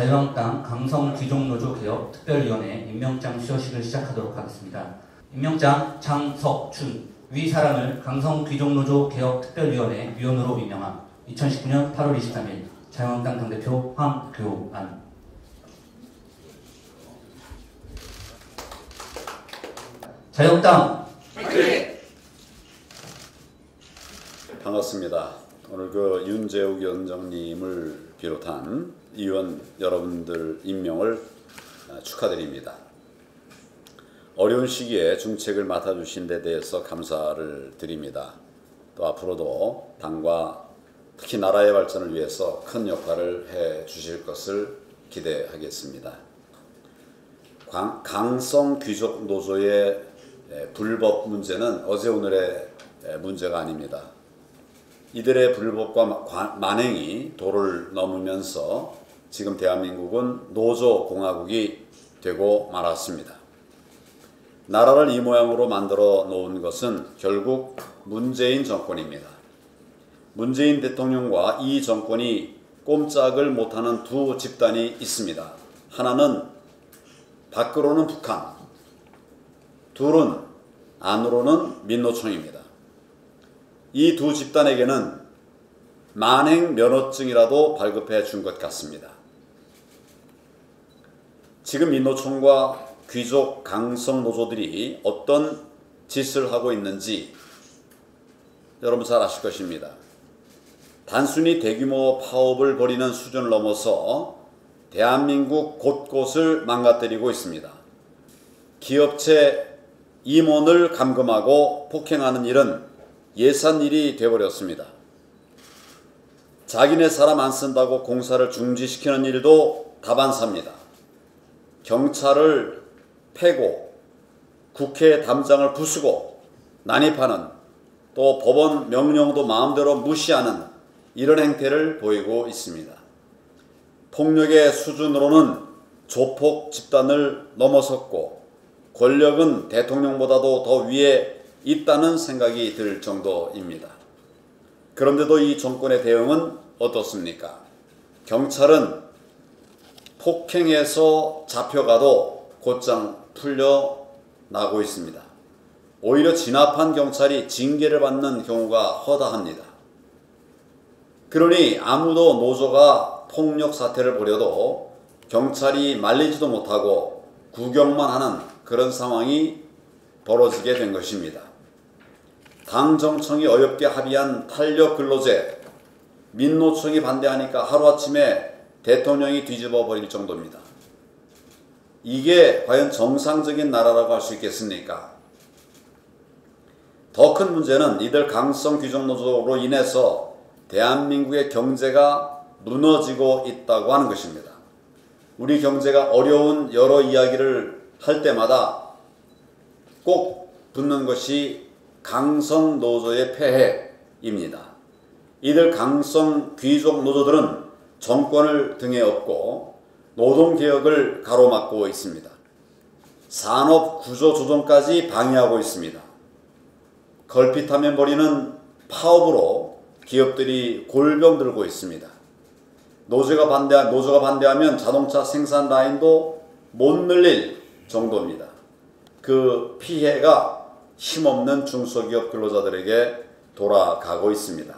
자유한국당 강성귀족노조개혁특별위원회 임명장 수여식을 시작하도록 하겠습니다. 임명장 장석춘, 위 사람을 강성귀족노조개혁특별위원회 위원으로 임명함. 2019년 8월 23일 자유한국당 당대표 황교안. 자유한국당 파이팅! 반갑습니다. 오늘 그 윤재욱 위원장님을 비롯한 의원 여러분들 임명을 축하드립니다. 어려운 시기에 중책을 맡아주신 데 대해서 감사를 드립니다. 또 앞으로도 당과 특히 나라의 발전을 위해서 큰 역할을 해주실 것을 기대하겠습니다. 강성귀족노조의 불법 문제는 어제 오늘의 문제가 아닙니다. 이들의 불법과 만행이 도를 넘으면서 지금 대한민국은 노조공화국이 되고 말았습니다. 나라를 이 모양으로 만들어 놓은 것은 결국 문재인 정권입니다. 문재인 대통령과 이 정권이 꼼짝을 못하는 두 집단이 있습니다. 하나는 밖으로는 북한, 둘은 안으로는 민노총입니다. 이 두 집단에게는 만행 면허증이라도 발급해 준 것 같습니다. 지금 민노총과 귀족 강성 노조들이 어떤 짓을 하고 있는지 여러분 잘 아실 것입니다. 단순히 대규모 파업을 벌이는 수준을 넘어서 대한민국 곳곳을 망가뜨리고 있습니다. 기업체 임원을 감금하고 폭행하는 일은 예산일이 되어버렸습니다. 자기네 사람 안 쓴다고 공사를 중지시키는 일도 다반사입니다. 경찰을 패고 국회 담장을 부수고 난입하는, 또 법원 명령도 마음대로 무시하는 이런 행태를 보이고 있습니다. 폭력의 수준으로는 조폭 집단을 넘어섰고 권력은 대통령보다도 더 위에 있다는 생각이 들 정도입니다. 그런데도 이 정권의 대응은 어떻습니까? 경찰은 폭행해서 잡혀가도 곧장 풀려나고 있습니다. 오히려 진압한 경찰이 징계를 받는 경우가 허다합니다. 그러니 아무도 노조가 폭력 사태를 벌여도 경찰이 말리지도 못하고 구경만 하는 그런 상황이 벌어지게 된 것입니다. 당정청이 어렵게 합의한 탄력근로제, 민노총이 반대하니까 하루아침에 대통령이 뒤집어 버릴 정도입니다. 이게 과연 정상적인 나라라고 할 수 있겠습니까? 더 큰 문제는 이들 강성귀족노조로 인해서 대한민국의 경제가 무너지고 있다고 하는 것입니다. 우리 경제가 어려운 여러 이야기를 할 때마다 꼭 붙는 것이 강성노조의 폐해입니다. 이들 강성귀족노조들은 정권을 등에 업고 노동개혁을 가로막고 있습니다. 산업구조조정까지 방해하고 있습니다. 걸핏하면 벌이는 파업으로 기업들이 골병 들고 있습니다. 노조가 반대하면 자동차 생산 라인도 못 늘릴 정도입니다. 그 피해가 힘없는 중소기업 근로자들에게 돌아가고 있습니다.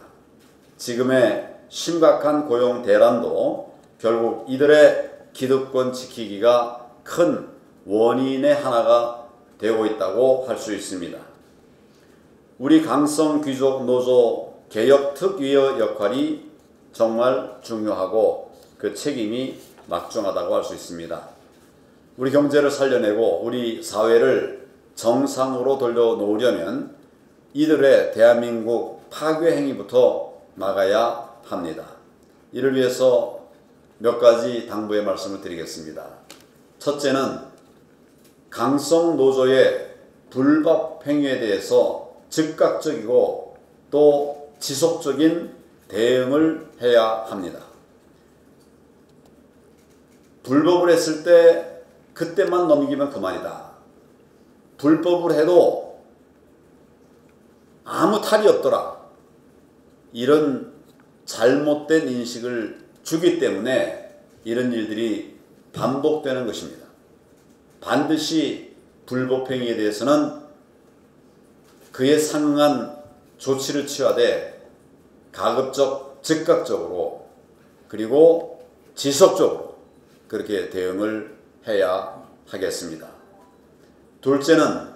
지금의 심각한 고용 대란도 결국 이들의 기득권 지키기가 큰 원인의 하나가 되고 있다고 할 수 있습니다. 우리 강성귀족노조 개혁특위의 역할이 정말 중요하고 그 책임이 막중하다고 할 수 있습니다. 우리 경제를 살려내고 우리 사회를 정상으로 돌려놓으려면 이들의 대한민국 파괴 행위부터 막아야 합니다. 이를 위해서 몇 가지 당부의 말씀을 드리겠습니다. 첫째는 강성노조의 불법 행위에 대해서 즉각적이고 또 지속적인 대응을 해야 합니다. 불법을 했을 때 그때만 넘기면 그만이다. 불법을 해도 아무 탈이 없더라. 이런 잘못된 인식을 주기 때문에 이런 일들이 반복되는 것입니다. 반드시 불법행위에 대해서는 그에 상응한 조치를 취하되 가급적 즉각적으로 그리고 지속적으로 그렇게 대응을 해야 하겠습니다. 둘째는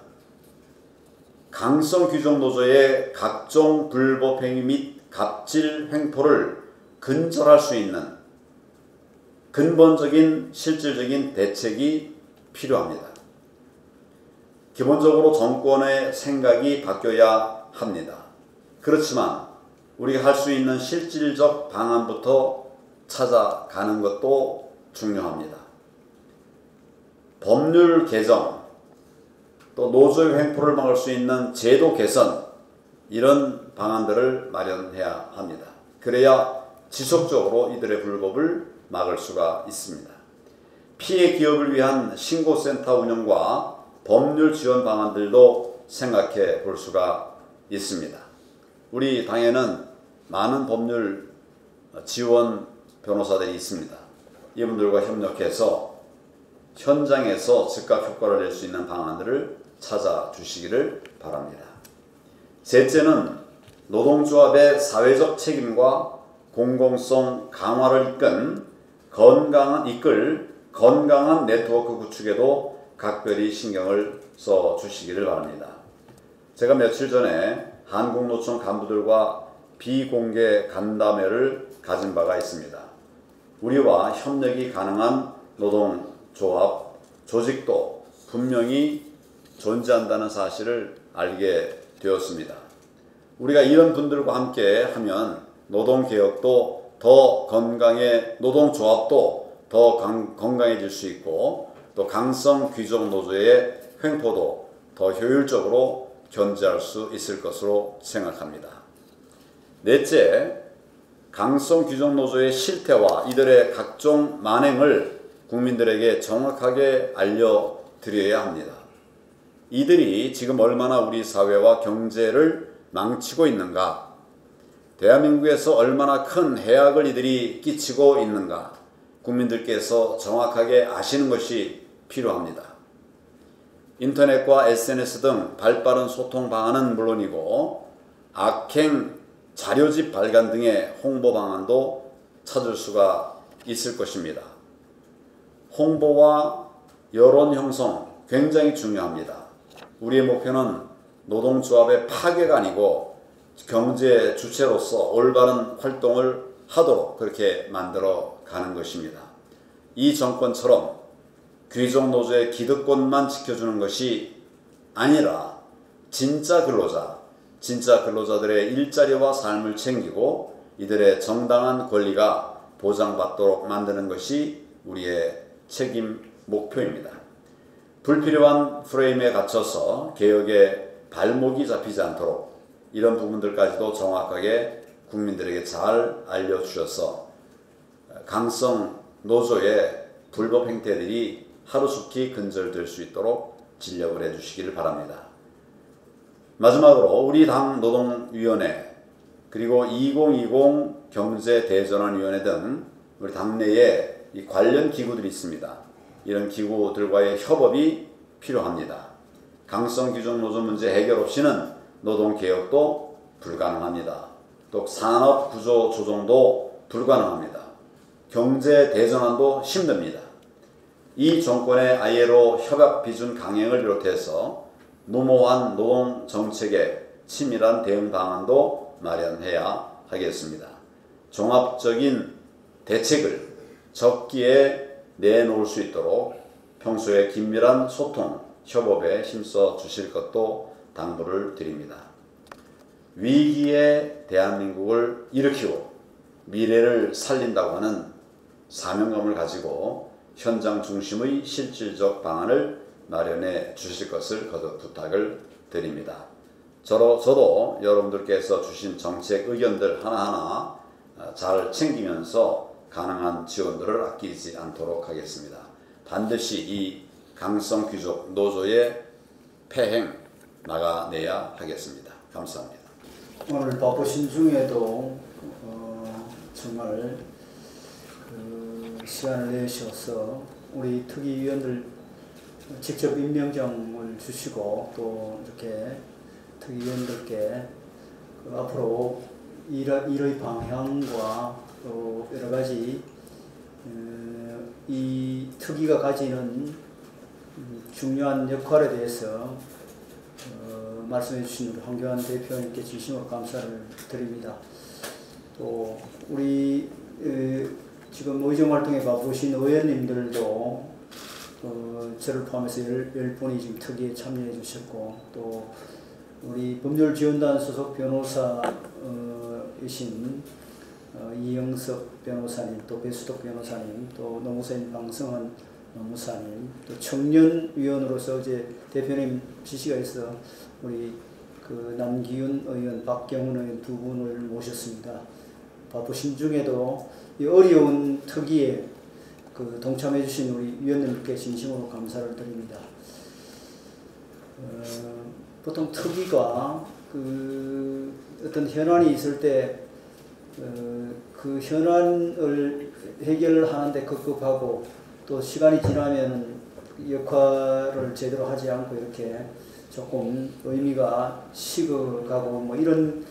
강성귀족노조의 각종 불법행위 및 갑질 횡포를 근절할 수 있는 근본적인 실질적인 대책이 필요합니다. 기본적으로 정권의 생각이 바뀌어야 합니다. 그렇지만 우리가 할 수 있는 실질적 방안부터 찾아가는 것도 중요합니다. 법률 개정, 또 노조의 횡포를 막을 수 있는 제도 개선, 이런 방안들을 마련해야 합니다. 그래야 지속적으로 이들의 불법을 막을 수가 있습니다. 피해 기업을 위한 신고센터 운영과 법률 지원 방안들도 생각해 볼 수가 있습니다. 우리 당에는 많은 법률 지원 변호사들이 있습니다. 이분들과 협력해서 현장에서 즉각 효과를 낼 수 있는 방안들을 찾아주시기를 바랍니다. 셋째는 노동조합의 사회적 책임과 공공성 강화를 이끌 건강한 네트워크 구축에도 각별히 신경을 써 주시기를 바랍니다. 제가 며칠 전에 한국노총 간부들과 비공개 간담회를 가진 바가 있습니다. 우리와 협력이 가능한 노동조합, 조직도 분명히 존재한다는 사실을 알게 되었습니다. 우리가 이런 분들과 함께 하면 노동개혁도 더 건강해, 노동조합도 더 건강해질 수 있고 또 강성귀족노조의 횡포도 더 효율적으로 견제할 수 있을 것으로 생각합니다. 넷째, 강성귀족노조의 실태와 이들의 각종 만행을 국민들에게 정확하게 알려드려야 합니다. 이들이 지금 얼마나 우리 사회와 경제를 망치고 있는가, 대한민국에서 얼마나 큰 해악을 이들이 끼치고 있는가 국민들께서 정확하게 아시는 것이 필요합니다. 인터넷과 SNS 등 발빠른 소통 방안은 물론이고 악행 자료집 발간 등의 홍보 방안도 찾을 수가 있을 것입니다. 홍보와 여론 형성 굉장히 중요합니다. 우리의 목표는 노동조합의 파괴가 아니고 경제 주체로서 올바른 활동을 하도록 그렇게 만들어 가는 것입니다. 이 정권처럼 귀족노조의 기득권만 지켜주는 것이 아니라 진짜 근로자, 진짜 근로자들의 일자리와 삶을 챙기고 이들의 정당한 권리가 보장받도록 만드는 것이 우리의 책임 목표입니다. 불필요한 프레임에 갇혀서 개혁의 발목이 잡히지 않도록 이런 부분들까지도 정확하게 국민들에게 잘 알려주셔서 강성 노조의 불법 행태들이 하루속히 근절될 수 있도록 진력을 해주시기를 바랍니다. 마지막으로 우리 당 노동위원회 그리고 2020 경제대전환위원회 등 우리 당내에 이 관련 기구들이 있습니다. 이런 기구들과의 협업이 필요합니다. 강성귀족노조 문제 해결 없이는 노동개혁도 불가능합니다. 또 산업구조 조정도 불가능합니다. 경제대전환도 힘듭니다. 이 정권의 ILO 협약비준 강행을 비롯해서 무모한 노동정책의 치밀한 대응 방안도 마련해야 하겠습니다. 종합적인 대책을 적기에 내놓을 수 있도록 평소에 긴밀한 소통, 협업에 힘써 주실 것도 당부를 드립니다. 위기의 대한민국을 일으키고 미래를 살린다고 하는 사명감을 가지고 현장 중심의 실질적 방안을 마련해 주실 것을 거듭 부탁을 드립니다. 저도 여러분들께서 주신 정책 의견들 하나하나 잘 챙기면서 가능한 지원들을 아끼지 않도록 하겠습니다. 반드시 이 강성귀족 노조의 폐행 막아내야 하겠습니다. 감사합니다. 오늘 바쁘신 중에도 정말 시간을 내셔서 우리 특위위원들 직접 임명정을 주시고 또 이렇게 특위위원들께 앞으로 일의 방향과 또 여러 가지 이 특위가 가지는 중요한 역할에 대해서 말씀해 주신 우리 황교안 대표님께 진심으로 감사를 드립니다. 또 우리 지금 의정활동에 바쁘신 의원님들도 저를 포함해서 10분이 지금 특위에 참여해 주셨고, 또 우리 법률지원단 소속 변호사이신 이영석 변호사님, 또 배수독 변호사님, 또 노무사인 방성환 노무사님, 또 청년위원으로서 어제 대표님 지시가 있어 우리 그 남기윤 의원, 박경훈 의원 두 분을 모셨습니다. 바쁘신 중에도 이 어려운 특위에 그 동참해 주신 우리 위원님께 진심으로 감사를 드립니다. 보통 특위가 그 어떤 현안이 있을 때 그 현안을 해결하는데 급급하고 또 시간이 지나면 역할을 제대로 하지 않고 이렇게 조금 의미가 식어가고 뭐 이런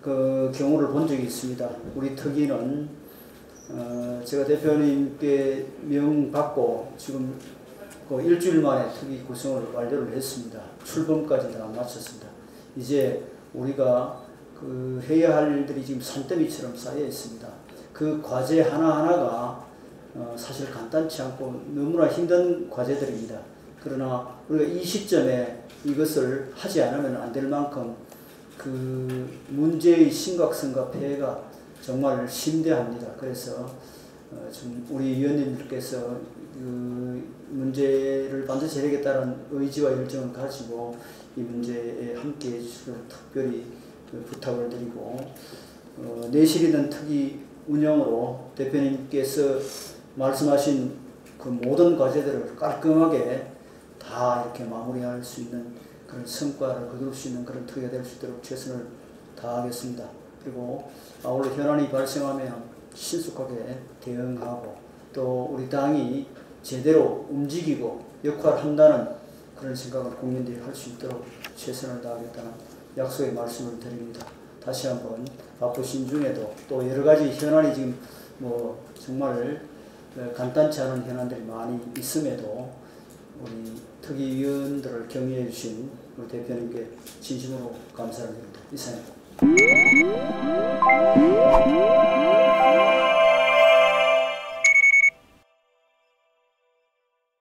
그 경우를 본 적이 있습니다. 우리 특위는 제가 대표님께 명받고 지금 그 일주일 만에 특위 구성을 완료를 했습니다. 출범까지 다 마쳤습니다. 이제 우리가 그 해야 할 일들이 지금 산더미처럼 쌓여 있습니다. 그 과제 하나하나가 사실 간단치 않고 너무나 힘든 과제들입니다. 그러나 우리가 이 시점에 이것을 하지 않으면 안 될 만큼 그 문제의 심각성과 폐해가 정말 심대합니다. 그래서 지금 우리 위원님들께서 그 문제를 반드시 해결하겠다는 의지와 열정을 가지고 이 문제에 함께해 주시고 특별히 부탁을 드리고, 내실이던 특위 운영으로 대표님께서 말씀하신 그 모든 과제들을 깔끔하게 다 이렇게 마무리할 수 있는 그런 성과를 거둘 수 있는 그런 특위가 될 수 있도록 최선을 다하겠습니다. 그리고 아울러 현안이 발생하면 신속하게 대응하고 또 우리 당이 제대로 움직이고 역할을 한다는 그런 생각을 국민들이 할 수 있도록 최선을 다하겠다는 약속의 말씀을 드립니다. 다시 한번 바쁘신 중에도 또 여러 가지 현안이 지금 뭐 정말 간단치 않은 현안들이 많이 있음에도 우리 특위위원들을 경유해 주신 우리 대표님께 진심으로 감사를 드립니다. 이상입니다.